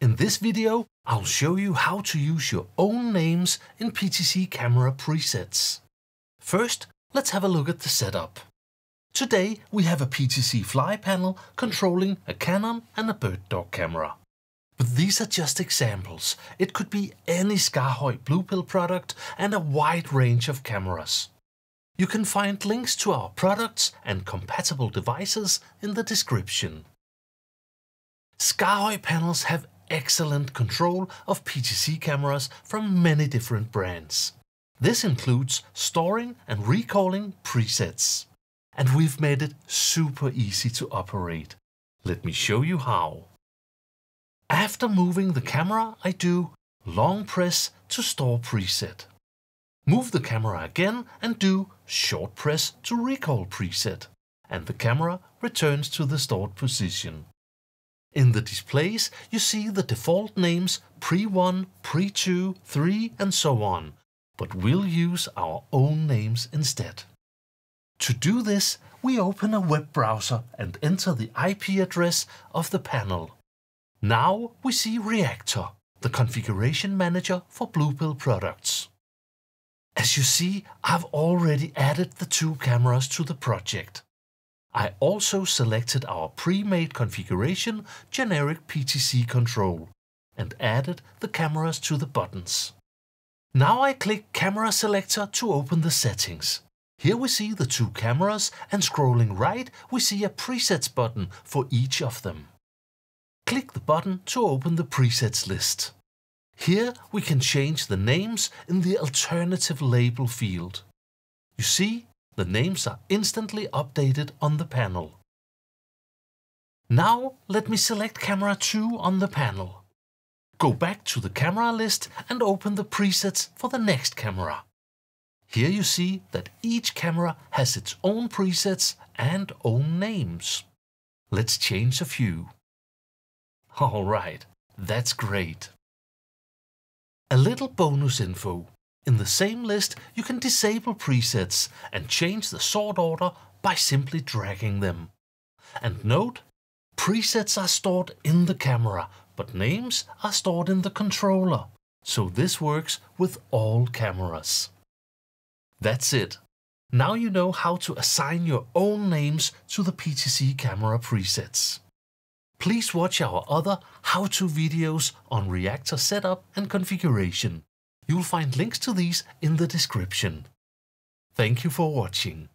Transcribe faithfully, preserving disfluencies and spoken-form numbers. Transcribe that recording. In this video, I'll show you how to use your own names in P T C camera presets. First, let's have a look at the setup. Today, we have a P T C fly panel controlling a Canon and a bird dog camera. But these are just examples. It could be any SKAARHOJ Blue Pill product and a wide range of cameras. You can find links to our products and compatible devices in the description. SKAARHOJ panels have excellent control of P T C cameras from many different brands. This includes storing and recalling presets. And we've made it super easy to operate. Let me show you how. After moving the camera, I do long press to store preset. Move the camera again and do short press to recall preset. And the camera returns to the stored position. In the displays, you see the default names pre one, pre two, three and so on, but we'll use our own names instead. To do this, we open a web browser and enter the I P address of the panel. Now we see Reactor, the configuration manager for Blue Pill products. As you see, I've already added the two cameras to the project. I also selected our pre-made configuration generic P T C control and added the cameras to the buttons. Now I click Camera Selector to open the settings. Here we see the two cameras, and scrolling right we see a presets button for each of them. Click the button to open the presets list. Here we can change the names in the alternative label field. You see, the names are instantly updated on the panel. Now let me select camera two on the panel. Go back to the camera list and open the presets for the next camera. Here you see that each camera has its own presets and own names. Let's change a few. Alright, that's great. A little bonus info. In the same list, you can disable presets and change the sort order by simply dragging them. And note, presets are stored in the camera, but names are stored in the controller. So this works with all cameras. That's it. Now you know how to assign your own names to the P T C camera presets. Please watch our other how-to videos on Reactor setup and configuration. You'll find links to these in the description. Thank you for watching.